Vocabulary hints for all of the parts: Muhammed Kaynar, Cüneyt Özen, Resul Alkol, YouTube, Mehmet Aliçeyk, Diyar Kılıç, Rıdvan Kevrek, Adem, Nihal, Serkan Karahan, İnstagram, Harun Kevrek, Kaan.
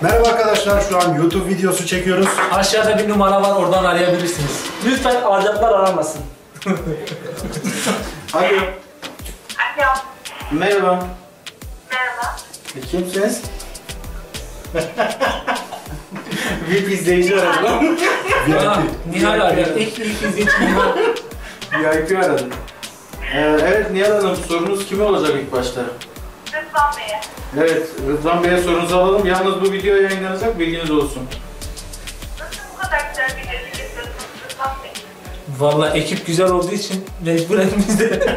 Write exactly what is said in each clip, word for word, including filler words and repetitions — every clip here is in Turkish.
Merhaba arkadaşlar, şu an YouTube videosu çekiyoruz. Aşağıda bir numara var, oradan arayabilirsiniz. Lütfen alacaklar aramasın. Alo. Alo. Merhaba. Merhaba. Kimsiniz? V I P izleyici aradım. Nihal aradım. İlk izleyici V I P aradım. Evet Nihal Hanım, sorunuz kime olacak ilk başta? Rıdvan Bey'e. Evet, Rıdvan Bey'e sorunuzu alalım. Yalnız bu video yayınlanacak, bilginiz olsun. Nasıl bu kadar güzel bir video çekiyorsunuz Rıdvan Bey? Valla ekip güzel olduğu için mecburen biz de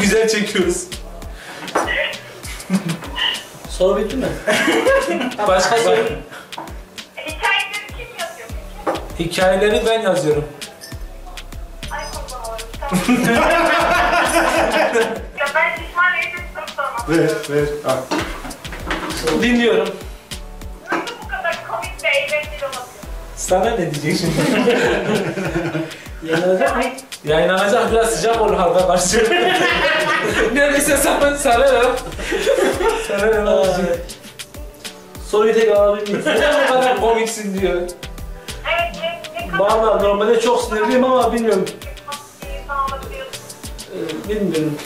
güzel çekiyoruz. Soru bitti mi? Başka soru? Hikayeleri kim yazıyor peki? Hikayeleri ben yazıyorum. Ay kurban olayım. Ya ben İsmail'e soru sormak istiyorum. Ver, ver. Al. Dinliyorum. Nasıl bu kadar komik ve eğlenceli olabilir? Sana ne diyecek şimdi? Yayınlanacak mı? Yayınlanacak, biraz sıcak olur halka karşı. Neredeyse sana sararım. Sararım abi. Soruyu tekrar alabilir miyiz? Ne kadar komiksin diyor. Evet, ne kadar? Valla normalde çok sinirliyim ama bilmiyorum. Ee, bilmiyorum.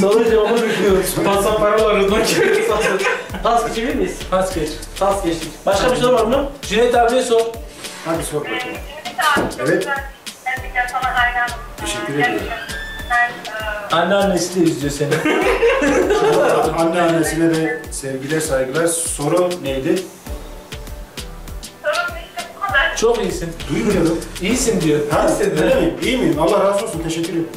Soru cevabını bekliyoruz. Pasan paralar Rıdvan Kevrek. Pas geçebilir miyiz? Pas geç. Pas geçtik. Başka bir soru var mı? Cüneyt abiye sor. Hadi sor bakalım. Cüneyt abi. Evet. Ben sana hayranım. Teşekkür ederim. Anneannesi de izliyor seni. Anneannesine de sevgiler, saygılar. Soru neydi? Sorum işte bu kadar. Çok iyisin. Duymuyorum. İyisin diyor. Ha, ne miyim? İyi miyim? Allah razı olsun. Teşekkür ederim.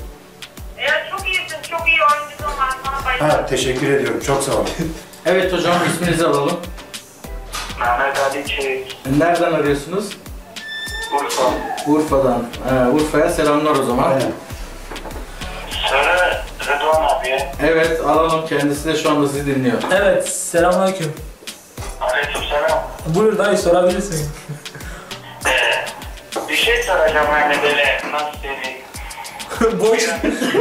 Ya çok iyisin. Çok iyi oyuncun var. Sana bayılıyorum. Ha, teşekkür ediyorum. Çok sağ olun. Evet hocam, isminizi alalım. Mehmet Aliçeyk. Nereden arıyorsunuz? Urfa. Urfa'dan. Ee, Urfa'ya selamlar o zaman. Evet. Rıdvan abi. Evet, alalım, kendisi de şu an bizi dinliyor. Evet, selamünaleyküm. Aleykümselam. Buyur dayı, sorabilirsin. ee, bir şey soracağım anne böyle, nasıl diyeyim? Borç,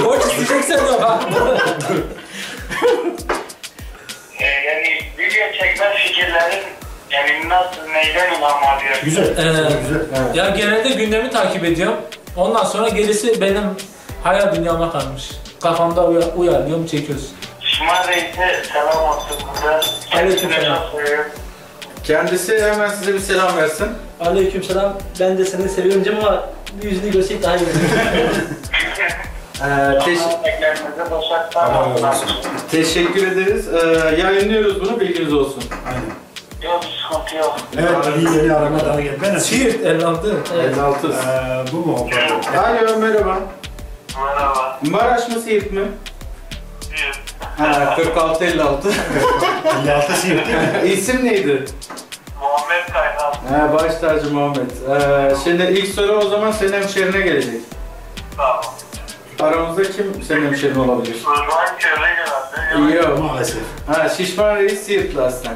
borç isteyeceksen yok. ee, yani video çekme fikirlerin yani nasıl, neyden ilham alıyor? Güzel, ee, güzel. Evet. Ya genelde gündemi takip ediyorum. Ondan sonra gerisi benim hayal dünyama kalmış. Kafamda uyarlıyorum, çekiyorsun. Şımar Reis'e selam olsun burada. Aleykümselam. Kendisi hemen size bir selam versin. Aleykümselam. Ben de seni seviyorum canım ama bir yüzünü görsek daha iyi olur. ee, teş teşekkür ederiz. Ee, yayınlıyoruz bunu, bilginiz olsun. Aynen. Yok, sıkıntı yok. Evet, iyi yeni arama daha geldi. Ben Siirt elli altı. Evet. elli altı. Ee, bu mu? Evet. Alo, merhaba. Merhaba. Maraş mı, Siirt mi? Siirt. Ha, kırk altı elli altı. elli altı Siirt. İsim neydi? Muhammed Kaynar. Ha, baş tacı Muhammed. Ee, şimdi ilk soru o zaman senin hemşerine gelecek. Tamam. Aramızda kim senin hemşerin olabilir? Rıdvan Kevrek herhalde. Yok. Maalesef. Ha, Şişman Reis Siirtli aslen.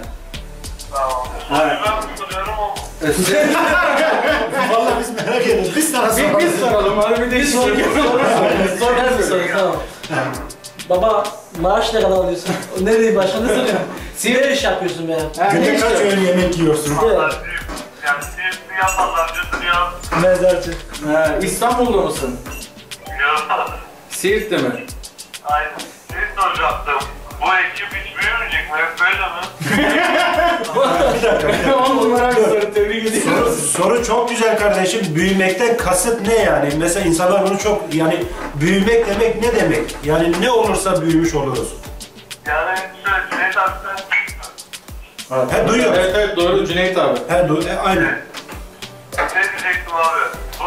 Tamam. Hayır. Ben soruyorum o. Valla biz merak ediyoruz. Biz sana soralım. Biz soralım. Harbi de hiç soralım. Soralım mı soralım? Tamam. Baba, maaş ne kadar alıyorsun? Nereye başladın soruyorum. Sivir iş yapıyorsun be. Günde kaç öğün yemek yiyorsun? Yani sivir ya pazarcısın ya. Mezarcı. İstanbul'da mısın? Yok. Siirt'te mi? Aynen. Siirt soracaktım. Bu ekip hiç büyümeyecek mi? Hep böyle mi? on numara bir soru, tebrik ediyoruz. Soru çok güzel kardeşim. Büyümekten kasıt ne yani? Mesela insanlar bunu çok, yani büyümek demek ne demek? Yani ne olursa büyümüş oluruz. Yani şöyle Cüneyt abi sen... He duyuyoruz. Evet evet doğru Cüneyt abi. He doğru, e, aynen. Ne diyecektim abi? Bu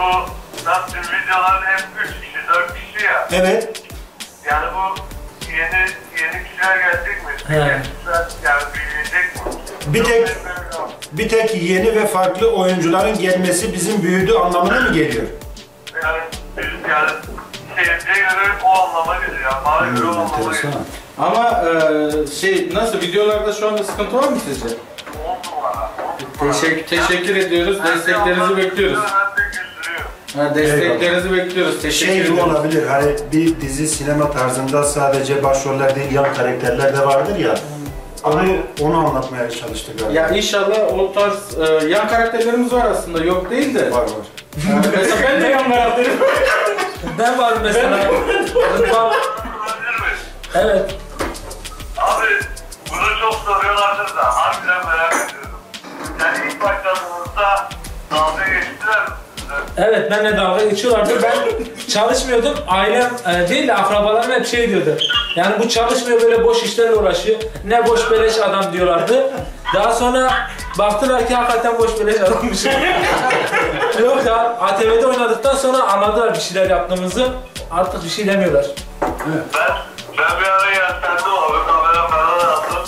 nasıl videoların hep üç kişi dört kişi ya. Evet. Yani bu... Yeni, yeni kişiler gelecek mi? Yeni kişiler yani büyüyecek mi? Bir tek, bir tek yeni ve farklı oyuncuların gelmesi bizim büyüdü anlamına mı geliyor? Yani, yani seyirciye göre o anlama geliyor. Bana göre o anlama geliyor. Ama e, şey, nasıl, videolarda şu anda sıkıntı var mı sizce? Oldu bana. Teşekkür, teşekkür ediyoruz. Yani desteklerinizi bekliyoruz. Ha, desteklerinizi evet, bekliyoruz. Teşekkür şey ederim. Şey olabilir, hani bir dizi sinema tarzında sadece başroller değil yan karakterler de vardır ya. Onu, onu anlatmaya çalıştık galiba. Ya inşallah o tarz e, yan karakterlerimiz var aslında, yok değil de. Var var. Yani mesela ben de yan karakterim. Ben varım mesela. Rıdvan. Evet. Abi bunu çok soruyorlardır da harbiden merak ediyorum. Yani ilk başladığımızda dalga geçtiler. Evet, benle dalga geçiyorlardı. Ben çalışmıyordum. Ailem e, değil de akrabalarım hep şey diyordu. Yani bu çalışmıyor, böyle boş işlerle uğraşıyor. Ne boş beleş adam diyorlardı. Daha sonra baktılar ki hakikaten boş beleş adammış. Yok ya, A T V'de oynadıktan sonra anladılar bir şeyler yaptığımızı. Artık bir şey demiyorlar. Ben, ben bir ara yaslandım abi. Kamera falan attım.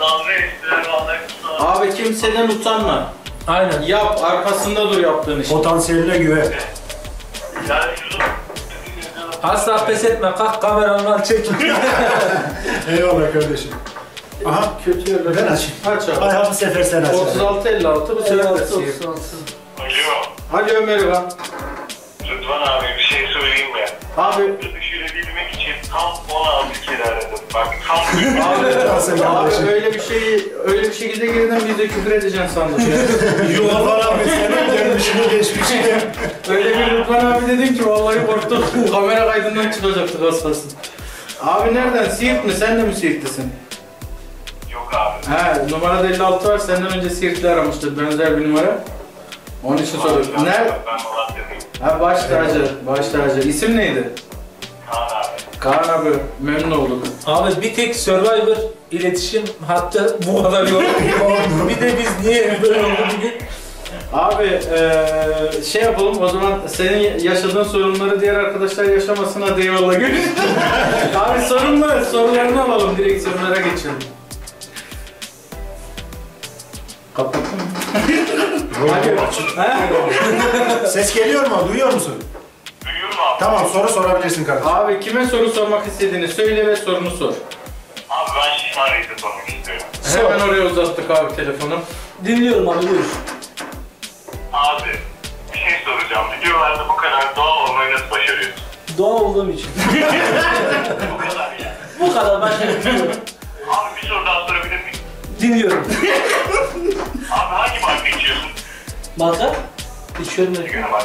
Dalga geçtiler vallahi. Abi kimseden utanma. Aynen. Yap, arkasında dur yaptığın işi. Potansiyeline güven. Yani asla pes etme, kalk kameralar çek. Eyvallah kardeşim. Aha, kötü yerler. Ben açayım. Aç abi. Ay, bu sefer sen aç. otuz altı elli altı, bu sefer açayım. Alo. Alo, merhaba. Rıdvan abi, bir şey söyleyeyim mi? Abi. Düşürebilmek için tam on altı kere aradım. Bak tam abi, abi öyle bir şeyi, öyle bir şekilde girdim, biz de küfür edeceğim sandım. Rıdvan abi, senin gelmişini geçmişini. Öyle bir Rıdvan abi dedim ki vallahi korktum. Kamera kaydından çıkacaktık hastasın. Abi nereden? Siirt mi? Sen de mi Siirtlisin? Yok abi. He, numarada elli altı var. Senden önce Siirtli aramıştı. Benzer bir numara. Onun için soruyorum. Nerede? Ha, baş tacı, baş tacı. İsim neydi? Kaan abi. Kaan abi, memnun olduk. Abi bir tek Survivor iletişim hattı bu kadar yok. Bir de biz niye böyle oldu bugün? Abi ee, şey yapalım o zaman, senin yaşadığın sorunları diğer arkadaşlar yaşamasına hadi eyvallah görüşürüz. Abi sorunları, sorularını alalım, direkt sorulara geçelim. Kapattın mı? Ses geliyor mu? Duyuyor musun? Duyuyorum abi. Tamam, soru sorabilirsin kardeşim. Abi kime soru sormak istediğini söyle ve sorunu sor. Abi ben şımarıyı da sormak istiyorum. Hemen sor. Oraya uzattık abi telefonu. Dinliyorum abi, buyur. Abi bir şey soracağım. Videolarda bu kadar doğal olmayı nasıl başarıyorsun? Doğal olduğum için. Bu kadar yani. Bu kadar başarıyorum. Abi bir soru daha sorabilir miyim? Dinliyorum. Abi hangi marka içiyorsun? Marka? İçiyorum.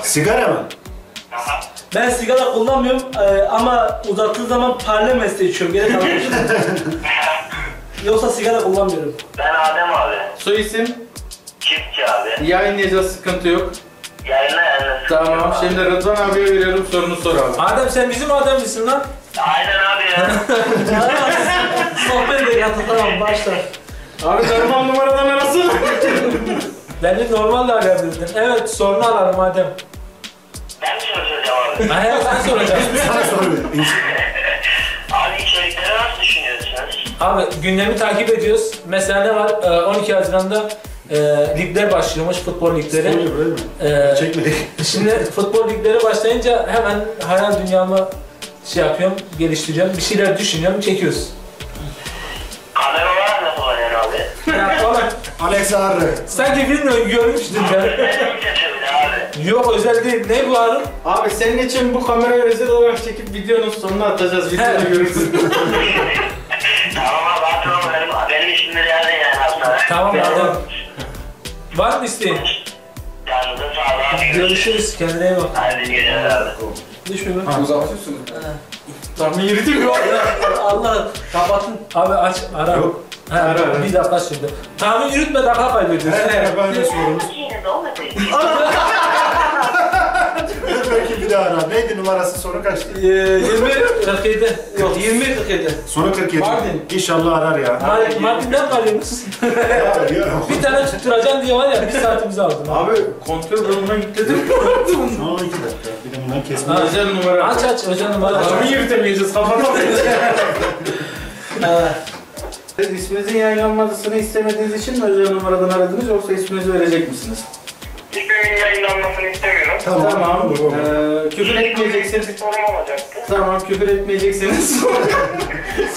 Sigara mı? Aha. Ben sigara kullanmıyorum e, ama uzattığı zaman parle mesle içiyorum. Gerek anlamıştım. Yoksa sigara kullanmıyorum. Ben Adem abi. Soy isim? Çiftçi abi. Yayınlayacağız, sıkıntı yok. Yayınlayacağız. Tamam, şimdi Rıdvan abiye veriyorum, sorunu sor abi. Adem, sen bizim Adem misin lan? Aynen abi ya. Sohbet edelim, tamam başla. Abi normal numaradan arasın. Beni normal de arayabilirdin. Evet, sorunu alalım Adem. Ben mi soracağım abi? Hayır, sen soracaksın. Sana soruyorum. Abi içerikleri nasıl düşünüyorsunuz? Abi gündemi takip ediyoruz. Mesela ne var? on iki Haziran'da e, ligler başlıyormuş, futbol ligleri. Öyle mi? E, Çekmedik. Şimdi futbol ligleri başlayınca hemen hayal dünyamı şey yapıyorum, geliştiriyorum. Bir şeyler düşünüyorum, çekiyoruz. Kamera var mı falan herhalde? Ya oğlum. Alex Arı. Sanki bilmiyorum, görmüştün ben. Yok, özel değil. Ne bu Harun? Abi senin için bu kamerayı özel olarak çekip videonun sonuna atacağız. Videoyu görürsün. Tamam abi, hatırlamam. Benim işimleri yerden yani aslında. Tamam abi. Var mı isteğin? Yalnızca sağ olun. Görüşürüz. Kendine iyi bak. Hadi geceler abi. Düşmüyor mu? Uzatıyorsun mu? Tamam, yürüdüm yok. Allah kapatın. Abi aç, ara. Yok. Ha, ara, ara. Bir dakika şimdi. Tahmin yürütme, dakika kaybediyorsun. Evet, ben de sorumuz. Belki bir daha ara. Neydi numarası? Soru kaçtı? Ee, yirmi kırk yedi. Yok, yirmi kırk yedi. Soru kırk yedi. Mardin. İnşallah arar ya. Mardin, Mardin'den kalıyorsunuz. Bir tane tutturacaksın diye var ya, bir saatimizi aldım. Abi, kontrol bölümüne gitledim. Ne oldu, iki dakika? Bir de bundan kesmem. Özel numara. Aç aç, özel numara. Tahmin yürütemeyeceğiz, kapatamayız. Siz isminizin yayınlanmasını istemediğiniz için mi özel numaradan aradınız, yoksa isminizi verecek misiniz? İsmimin yayınlanmasını istemiyorum. Tamam. Tamam. Ee, küfür etmeyeceksiniz. Bir sorum olacaktı. Tamam, küfür etmeyeceksiniz.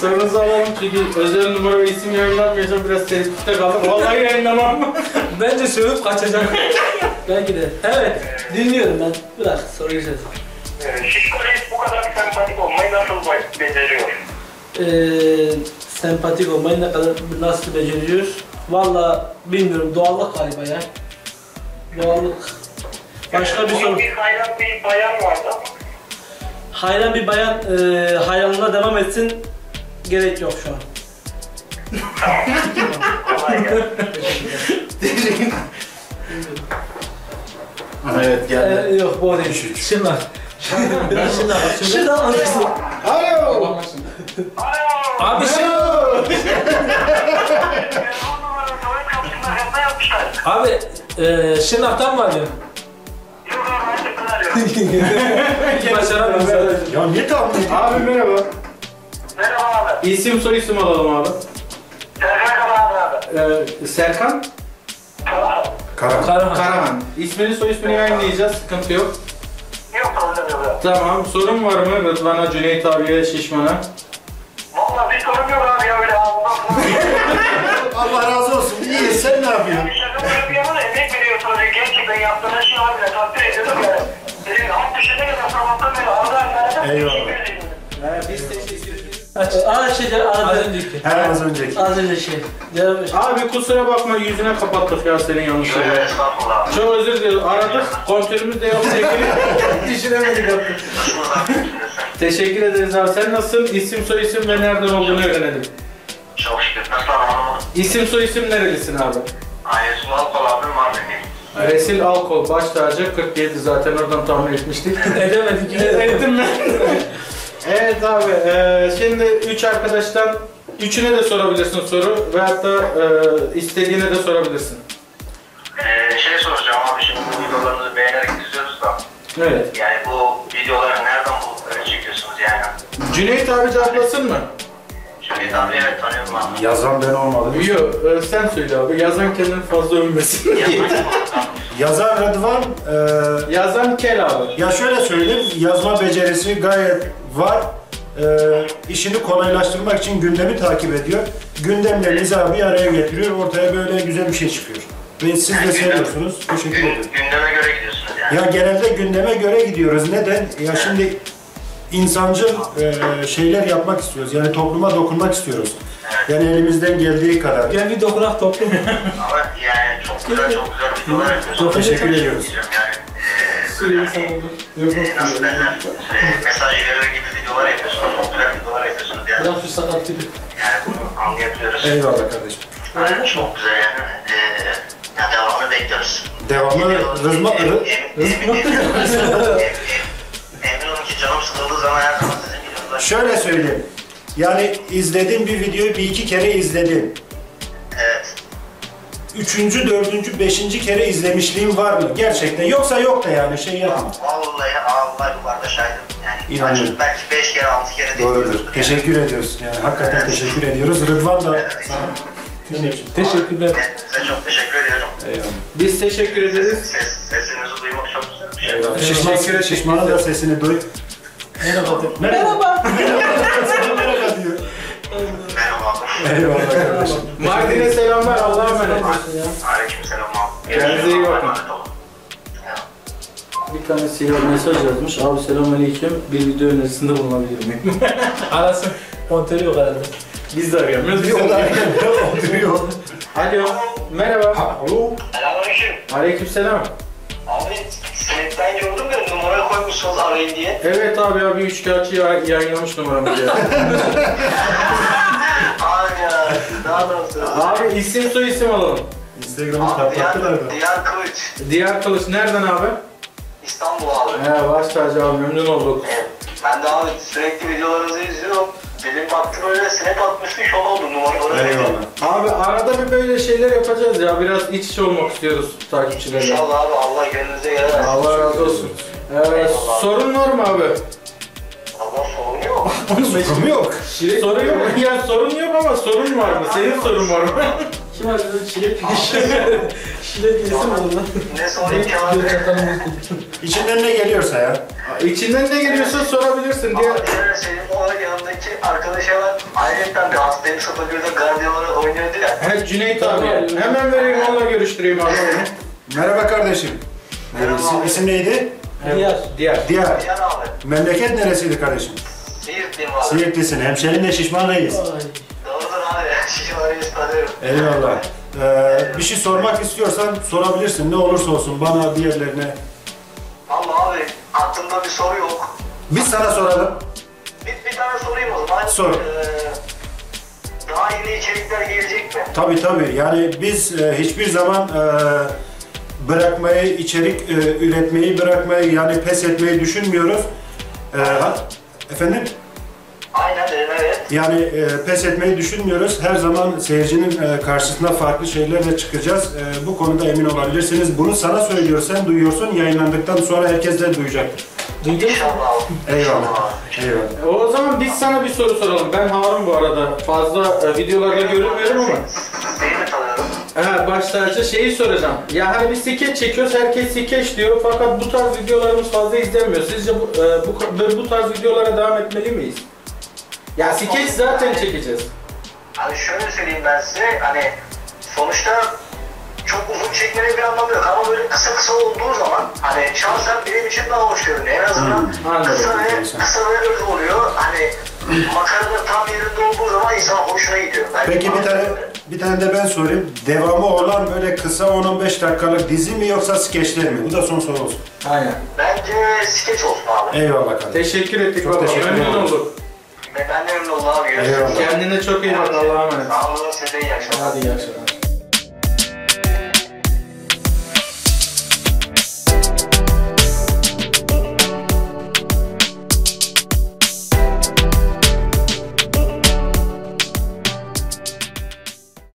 Sorunuzu alalım çünkü özel numara ve isim yayınlanmayacağım, biraz tehditte kaldım. Vallahi yayınlamam. Bence sövüp kaçacak. Belki de. Evet, dinliyorum ben. Bırak, soruyu çöz. Şişkolik bu kadar sempatik olmayı nasıl beceriyor? Ee, sempatik olmayı ne kadar nasıl beceriyor? Valla bilmiyorum, doğallık galiba ya. Doğallık. Başka bir soru. Bir hayran bir bayan vardı. Hayran bir bayan, e, hayranlığına devam etsin. Gerek yok şu an. Tamam. Kolay gelsin. Teşekkürler. Evet geldi. Ee, yok bu değil. Şimdi. Şimdi bak. Şimdi bak. Şimdi bak. Anlarsın. Alo. Alo. Abi sen. Abi eee Şırnak'tan mı arıyorsun? Yok abi, Şırnak'tan arıyorum. Ya niye kalktın? Abi merhaba. Merhaba abi. İsim soy isim alalım abi. Serkan Karahan abi. Ee, Serkan? Karahan. Karahan. Karahan. Karahan. İsmini soy ismini yayınlayacağız, sıkıntı yok. Yok problem yok. Tamam, sorun var mı Rıdvan'a, Cüneyt abiye, Şişman'a? Vallahi bir sorun yok abi ya, öyle ağzından. Allah razı olsun, iyi, sen ne yapıyorsun? Yani şaka bir yana emek veriyorsunuz, gerçekten yaptığınız şey abi de takdir ediyorum ya. Dedim, alt düşene kadar sabahtan beri arda erlerden bir şey veriyorsunuz. Eyvallah. Biz de şey istiyoruz. Az önce, az önceki. Her az önceki. Az önceki şey. Abi kusura bakma, yüzüne kapattık ya senin yanlışları. Çok özür diliyorum, aradık, kontrolümüz de yaptı. Düşünemedik artık. Teşekkür ederiz abi. Sen nasılsın? İsim soy isim ve nereden olduğunu öğrenelim. Çok şükür. Nasıl anlamadım? İsim soy isim nerelisin abi? Resul Alkol abim var benim. Resul Alkol baş tacı kırk yedi zaten oradan tahmin etmiştik. Edemedik. Ettim ben. Evet abi, e, şimdi üç arkadaştan üçüne de sorabilirsin soru ve hatta e, istediğine de sorabilirsin. Ee, şey soracağım abi, şimdi bu videolarınızı beğenerek izliyoruz da. Evet. Yani bu videoları nereden bulup öyle çekiyorsunuz yani? Cüneyt abi cevaplasın mı? Cüneyt abi evet tanıyorum abi. Yazan ben olmadım. Yok, e, sen söyle abi, yazan kendini fazla övmesin. Yazan Rıdvan, e, yazan Kel abi. Ya şöyle söyleyeyim, yazma becerisi gayet var. E, işini kolaylaştırmak için gündemi takip ediyor. Gündemle mizahı bir araya getiriyor, ortaya böyle güzel bir şey çıkıyor. Ve siz yani de seviyorsunuz, teşekkür ederim. Gündeme göre gidiyorsunuz yani. Ya genelde gündeme göre gidiyoruz. Neden? Ya şimdi insancıl e, şeyler yapmak istiyoruz. Yani topluma dokunmak istiyoruz. Yani elimizden geldiği kadar. Gel bir dokunak toplum. Ama yani çok güzel, çok güzel bir dolar yapıyorsunuz. Çok teşekkür ediyoruz. Süreyim sana olur. Nasıl derler? Mesaj verir gibi videolar yapıyorsunuz, çok güzel videolar yapıyorsunuz yani. Biraz bir sakat gibi. Yani bunu anlayabiliyoruz. Eyvallah kardeşim. Yani çok güzel yani. Ee, yani devamını bekliyoruz. Devamını rızma... Emin olun ki canım sıkıldığı zaman her zaman sizin videolar. Şöyle söyleyeyim. Yani izlediğim bir videoyu bir iki kere izledim. Evet. Üçüncü, dördüncü, beşinci kere izlemişliğim var mı? Gerçekten. Yoksa yok da yani şey yapma. Vallahi Allah yukarıda şahidim. Yani İnanıyorum. Belki beş kere, altı kere de izliyoruz. Doğrudur. Teşekkür yani. ediyoruz. Yani hakikaten evet. teşekkür ediyoruz. Rıdvan da evet. Teşekkür. Teşekkürler. Size çok teşekkür ediyorum. Eyvallah. Biz teşekkür ederiz. Ses, sesinizi duymak çok güzel bir şey. Eyvallah. Şişman'a da şişman sesini duy. Merhaba. Merhaba. Merhaba diyor. Eyvallah kardeşim. Mardin'e selamlar, Allah'a emanet olsun ya. Aleykümselam abi. Kendinize iyi bakın. Bir tane silah mesaj yazmış. Abi selamünaleyküm. Bir video önerisinde bulunabilir miyim? Arasın. Kontörü yok herhalde. Biz de arayamıyoruz. Biz de arayamıyoruz. Alo. Merhaba. Alo. Selamünaleyküm. Aleykümselam. Abi senetten gördüm de numara koymuşsunuz arayın diye. Evet abi abi üç kağıtçı yayınlamış numaramı diye. Abi isim soy isim alalım. Instagram'ı kapattılar da. Diyar Kılıç. Diyar Kılıç nereden abi? İstanbul abi. He baş tacı abi, memnun olduk. Evet. Ben de abi sürekli videolarınızı izliyorum. Benim baktım öyle snap atmıştı, şok oldum numaraları. Eyvallah. Abi arada bir böyle şeyler yapacağız ya, biraz iç içe olmak istiyoruz takipçilerle. İnşallah abi, Allah gönlünüze göre versin. Allah razı olsun. Ee, sorun var mı abi? Allah sorun yok. sorun yok. Şirek sorun yok. Yani sorun yok ama sorun var mı? Senin sorun var mı? Kim var bizim çilek girişim? Çilek girişim oldu. Ne sorayım ki abi? İçinden ne geliyorsa ya. İçinden ne geliyorsa sorabilirsin diye. Ama diğer şeyim olarak yanındaki arkadaşa ben ayrıca bir hastayım, sıfır birde gardiyaları oynuyordu ya. Evet Cüneyt abi. Hemen vereyim, onunla görüştüreyim abi. Merhaba kardeşim. Merhaba. İsim neydi? Diyar. Diyar. Diyar. Memleket neresiydi kardeşim? Siirtliyim abi. Siirtlisin. Hemşerinle Şişman'dayız. Doğrudur Eyvallah. Ee, bir şey sormak istiyorsan sorabilirsin. Ne olursa olsun bana, diğerlerine. Vallahi abi aklımda bir soru yok. Biz sana soralım. Bir, bir tane sorayım o zaman. Sor. Ee, daha yeni içerikler gelecek mi? Tabii tabii. Yani biz e, hiçbir zaman e, bırakmayı, içerik e, üretmeyi bırakmayı, yani pes etmeyi düşünmüyoruz. E, ha, efendim? Aynen evet. Yani e, pes etmeyi düşünmüyoruz. Her zaman seyircinin e, karşısına farklı şeylerle çıkacağız. E, bu konuda emin olabilirsiniz. Bunu sana söylüyor, sen duyuyorsun. Yayınlandıktan sonra herkes de duyacaktır. Duydun mu? Eyvallah. Eyvallah. O zaman biz sana bir soru soralım. Ben Harun bu arada. Fazla e, videolarda görünmüyorum ama. Evet, başlarca şeyi soracağım. Ya hani bir skeç çekiyoruz, herkes skeç diyor. Fakat bu tarz videolarımız fazla izlenmiyor. Sizce bu, e, bu, bu tarz videolara devam etmeli miyiz? Ya skeç zaten çekeceğiz. Hani şöyle söyleyeyim ben size, hani sonuçta çok uzun çekmenin bir anlamı yok ama böyle kısa kısa olduğu zaman hani şahsen benim için daha hoş görünüyor. En azından hmm, kısa ve kısa ve öz oluyor. Hani makarna tam yerinde olduğu zaman insan hoşuna gidiyor. Ben Peki bir tane bir tane de ben sorayım. Devamı olan böyle kısa on on beş dakikalık dizi mi yoksa skeçler mi? Bu da son soru olsun. Aynen. Bence skeç olsun abi. Eyvallah kardeşim. Teşekkür ettik. Çok teşekkür ederim. Ben de memnun oldum abi. Kendine çok iyi bak. Allah'a emanet. Sağ olun. Size iyi akşamlar. Hadi iyi akşamlar.